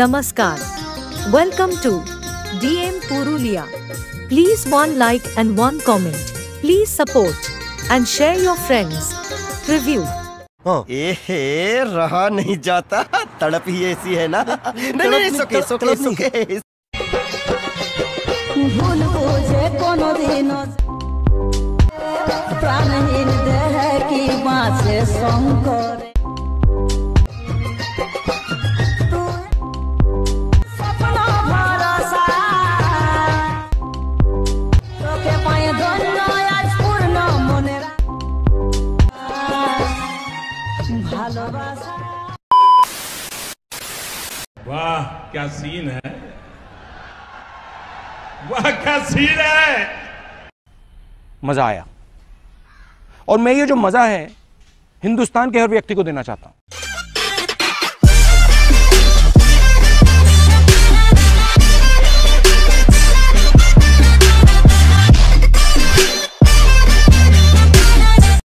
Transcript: नमस्कार, welcome to DM Purulia. Please 1 like and 1 comment. Please support and share your friends. Review. एहे, रहा नहीं जाता, तड़प ही ऐसी है ना। नहीं, सुके सुके सुके। वाह क्या सीन है, वाह क्या सीन है। मजा आया और मैं ये जो मजा है हिंदुस्तान के हर व्यक्ति को देना चाहता हूं।